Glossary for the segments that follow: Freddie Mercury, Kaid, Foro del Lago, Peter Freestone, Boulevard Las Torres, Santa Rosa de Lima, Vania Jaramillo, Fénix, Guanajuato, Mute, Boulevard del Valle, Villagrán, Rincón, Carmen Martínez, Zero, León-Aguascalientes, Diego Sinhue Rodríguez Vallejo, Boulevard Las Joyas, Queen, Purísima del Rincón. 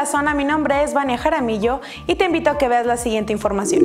la zona, mi nombre es Vania Jaramillo y te invito a que veas la siguiente información.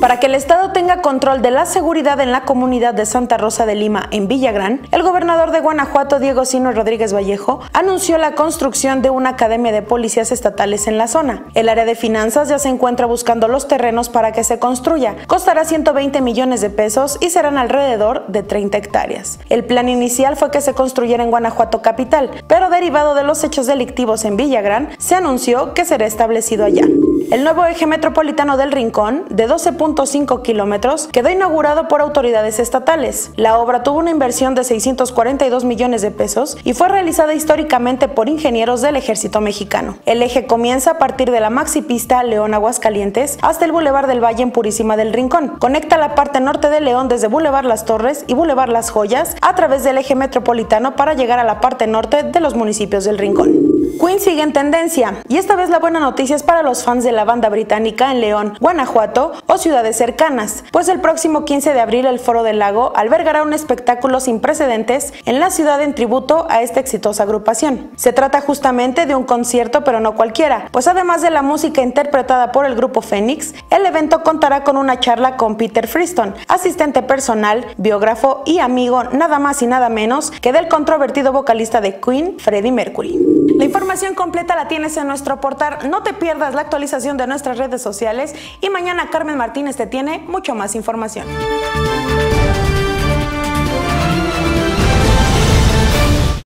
Para que el Estado tenga control de la seguridad en la comunidad de Santa Rosa de Lima en Villagrán, el gobernador de Guanajuato, Diego Sinhue Rodríguez Vallejo, anunció la construcción de una academia de policías estatales en la zona. El área de finanzas ya se encuentra buscando los terrenos para que se construya. Costará 120 millones de pesos y serán alrededor de 30 hectáreas. El plan inicial fue que se construyera en Guanajuato capital, pero derivado de los hechos delictivos en Villagrán, se anunció que será establecido allá. El nuevo eje metropolitano del Rincón, de 12.5 kilómetros, quedó inaugurado por autoridades estatales. La obra tuvo una inversión de 642 millones de pesos y fue realizada históricamente por ingenieros del Ejército Mexicano. El eje comienza a partir de la maxipista León-Aguascalientes hasta el Boulevard del Valle en Purísima del Rincón. Conecta la parte norte de León desde Boulevard Las Torres y Boulevard Las Joyas a través del eje metropolitano para llegar a la parte norte de los municipios del Rincón. Queen sigue en tendencia, y esta vez la buena noticia es para los fans de la banda británica en León, Guanajuato o ciudades cercanas, pues el próximo 15 de abril el Foro del Lago albergará un espectáculo sin precedentes en la ciudad en tributo a esta exitosa agrupación. Se trata justamente de un concierto, pero no cualquiera, pues además de la música interpretada por el grupo Fénix, el evento contará con una charla con Peter Freestone, asistente personal, biógrafo y amigo nada más y nada menos que del controvertido vocalista de Queen, Freddie Mercury. La información completa la tienes en nuestro portal, no te pierdas la actualización de nuestras redes sociales y mañana Carmen Martínez te tiene mucho más información.